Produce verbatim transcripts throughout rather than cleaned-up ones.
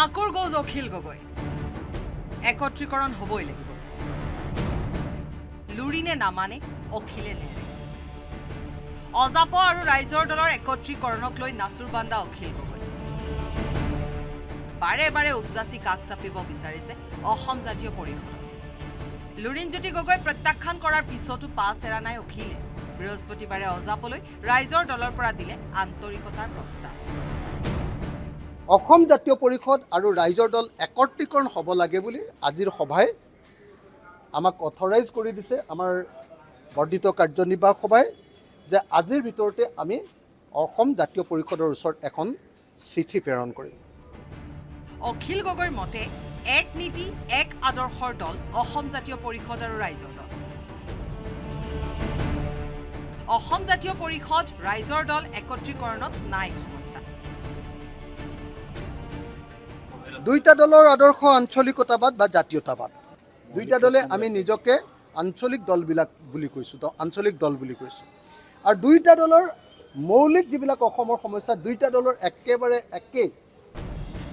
Akor goes Akhil Gogoi. Ekotrikoron hoboi legibo. Lurine namane Akhile lebe. Ozapo aru raizor dolor ekotrikoronok loi nasur banda Akhil Gogoi. Bare bare upjasi kaksapibo bisarise Ahom jatiyo porihon. Lurinjyoti Gogoi pratyakhan korar pisotu paas eranai Akhile. বৃহস্পতিবারে অজাপলৈ ৰাইজৰ দলৰ পৰা দিলে আন্তৰিকতাৰ প্ৰস্তাৱ অসম জাতীয় পৰিষদ আৰু ৰাইজৰ দল একত্ৰিকৰণ হ'ব লাগে বুলি আজিৰ সভাই আমাক অথৰাইজ কৰি দিছে আমাৰ বৰ্ধিত কাৰ্যনিৰ্বাহক সভাই যে আজিৰ ভিতৰতে আমি অসম জাতীয় পৰিষদৰ ওচৰত এখন চিঠি প্ৰেৰণ কৰিম অখিল গগৈৰ মতে এক নীতি এক আদৰ্শৰ দল অসম জাতীয় পৰিষদ আৰু ৰাইজৰ দল অসম জাতীয় পৰিষদ ৰাইজৰ দল একত্ৰিকৰণত নাই সমস্যা দুইটা দলৰ আদৰ্শ আঞ্চলিকতাবাদ বা জাতীয়তাবাদ দুইটা দলে আমি নিজকে আঞ্চলিক দল বিলাক বুলি কৈছো তো আঞ্চলিক দল বুলি কৈছো আৰু দুইটা দলৰ মৌলিক জিবিলাক অসমৰ সমস্যা দুইটা দলৰ একেবাৰে একে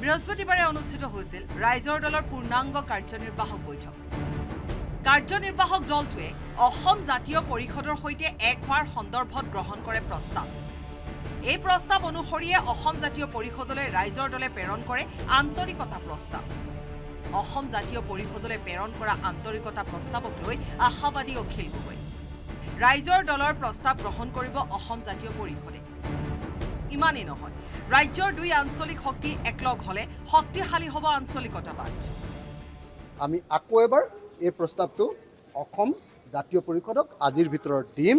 বৃহস্পতিবাৰে অনুষ্ঠিত হৈছিল ৰাইজৰ দলৰ পূৰ্ণাংগ কাৰ্যনিৰ্বাহক বৈঠক কাৰ্যনিৰ্বাহক দলটোৱে অসম জাতীয় পৰিষদৰ সৈতে এক হোৱাৰ সন্দৰ্ভত গ্ৰহণ কৰে প্ৰস্তাৱ এই প্ৰস্তাৱ অনুসৰিয়ে অসম জাতীয় পৰিষদলৈ ৰাইজৰ দলে প্ৰেৰণ কৰে আন্তৰিকতা প্ৰস্তাৱ অসম জাতীয় পৰিষদলৈ প্ৰেৰণ কৰা আন্তৰিকতা প্ৰস্তাৱক লৈ আশাবাদী অখিল গগৈ ৰাইজৰ দলৰ প্ৰস্তাৱ গ্ৰহণ কৰিব অসম জাতীয় পৰিষদে ইমানই নহয় ৰাজ্যৰ দুই আঞ্চলিক শক্তি একলগ হলে শক্তিশালী হ'ব আঞ্চলিকতাবাদ আমি আকৌ এবাৰ এই প্ৰস্তাৱটো অসম জাতীয় পৰিষদক আজিৰ ভিতৰত দিম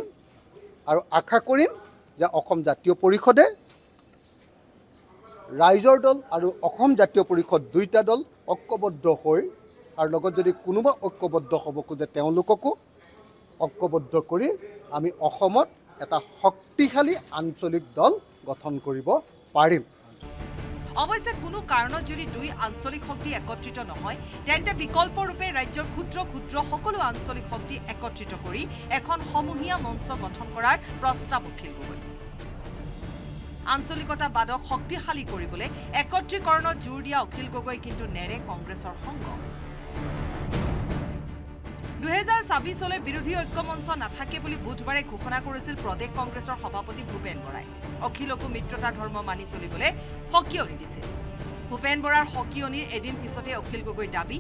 আৰু আশা কৰিম যে অসম জাতীয় পৰিষদে ৰাইজৰ দল আৰু অসম জাতীয় পৰিষদ দুইটা দল ঐক্যবদ্ধ হৈ আৰু লগত যদি কোনোবা ঐক্যবদ্ধ হ'ব খোজে তেওঁলোককো ঐক্যবদ্ধ কৰি আমি অসমত এটা শক্তিশালী আঞ্চলিক দল গঠন কৰিব পাৰিম অৱশ্যে কোনো কাৰণত যদি দুই আঞ্চলিক শক্তি একত্ৰিত নহয় তেন্তে বিকল্প ৰূপে ৰাজ্যৰ ক্ষুদ্ৰ ক্ষুদ্ৰ সকলো আঞ্চলিক শক্তি একত্ৰিত কৰি এখন সমূহীয়া মঞ্চ গঠন কৰাৰ প্ৰস্তাৱ উখিল গগৈ আঞ্চলিকতাবাদক শক্তিশালী কৰিবলৈ একত্ৰিকৰণত জোৰ দিয়া অখিল গগৈ কিন্তু নেৰে কংগ্ৰেছৰ সংগ দুই হাজাৰ ছাব্বিছলৈ বিৰোধী ঐক্য মঞ্চ নাথাকে বুলি বুধবাৰে ঘোষণা কৰিছিল প্ৰদেশ কংগ্ৰেছৰ সভাপতি ভূপেন বৰাই অখিলকো মিত্ৰতা ধৰ্ম মানি চলিবলৈ সকিয়নি দিছিল ভূপেন বৰাৰ সকিয়নিৰ এদিন পিছতে অখিল গগৈ দাবী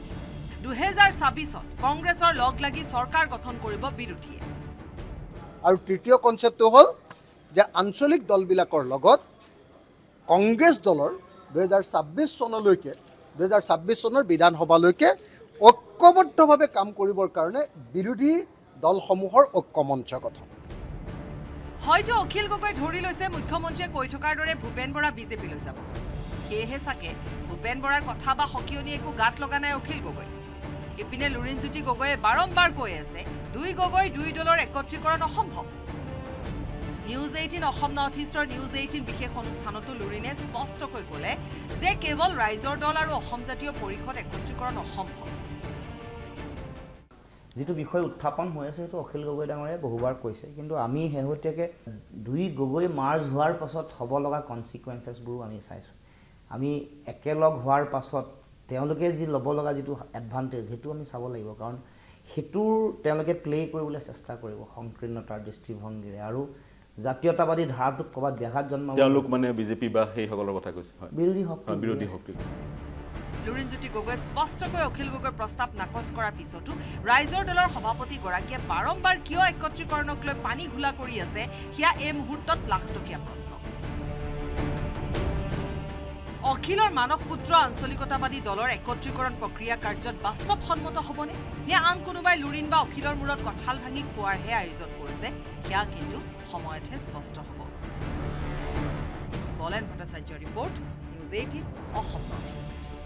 দুই হাজাৰ ছাব্বিছত কংগ্ৰেছৰ লগ লাগি চৰকাৰ গঠন কৰিব বিৰোধীয়ে আৰু তৃতীয় কনসেপ্টটো হ'ল যে আঞ্চলিক দলবিলাকৰ লগত কংগ্ৰেছ দলৰ দুই হাজাৰ ছাব্বিছ চনলৈকে দুই হাজাৰ ছাব্বিছ চনৰ বিধানসভালৈকে ঐক্যবদ্ধভাৱে কাম কৰিবৰ কাৰণে বিৰোধী দলসমূহৰ ঐক্যমঞ্চ গঠন হয়তো অখিল গগৈ ধৰি লৈছে মুখ্যমন্ত্ৰীয়ে কৈ থকাৰ দৰে ভূপেন বৰা বিজেপিলৈ যাব সেয়েহে চাগে ভূপেন বৰাৰ কথা বা সকিয়নি একো গাত লগা নাই অখিল গগৈ ইপিনে লুৰিণজ্যোতি গগৈয়ে বাৰম্বাৰ কৈ আছে দুই গগৈ দুই দলৰ একত্ৰিকৰণ অসম্ভৱ নিউজ এইটিন অসম নৰ্থ ইষ্টৰ নিউজ এইটিন বিশেষ অনুষ্ঠানতো লুৰিণে স্পষ্টকৈ ক'লে যে কেৱল ৰাইজৰ দল আৰু অসম জাতীয় পৰিষদ একত্ৰিকৰণ অসম্ভৱ যেটো বিষয় উত্থাপন হৈ আছে তো অখিল গগৈ ডাঙৰে বহুবাৰ কৈছে কিন্তু আমি হেহটিকে দুই গগৈ মাৰ্জ হোৱাৰ পাছত হ'ব লগা কনসিকুৱেন্সেস বুৰ আমি চাইছো আমি একেলগ হোৱাৰ পাছত তেওঁলোকে যি লব লগা যেটো এডভান্টেজ হেতু আমি চাব লাগিব কাৰণ হেতু তেওঁলোকে প্লে কৰিবলৈ চেষ্টা কৰিব সংকীৰ্ণতাৰ দৃষ্টিভংগীৰে আৰু জাতীয়তাবাদী ধাৰাটোক কবাত ব্যাঘাত জন্মাব তেওঁলোক মানে বিজেপি বা সেই সকলৰ কথা কৈছে বিৰোধী শক্তি বিৰোধী শক্তি লুৰিণজ্যোতি গগৈ স্পষ্টকৈ অখিল গগৈৰ প্ৰস্তাৱ নাকচ কৰাৰ পিছতো ৰাইজৰ দলৰ সভাপতি গৰাকীয়ে বাৰম্বাৰ কিয় একত্ৰিকৰণক লৈ পানী ঘোলা কৰি আছে হিয়া এই মুহূৰ্তত লাখটকীয়া প্ৰশ্ন অখিলৰ মানক পুত্ৰ আঞ্চলিকতাবাদী দলৰ একত্ৰিকৰণ প্ৰক্ৰিয়া কাৰ্যত বাস্তৱসন্মত হ'বনে নে আন কোনোবাই লুৰিণ বা অখিলৰ মূৰত কঁঠাল ভাঙি খোৱাৰহে আয়োজন কৰিছে হিয়া কিন্তু সময়তহে স্পষ্ট হ'ব বলেন ভট্টাচাৰ্যৰ report news eighteen Assam north east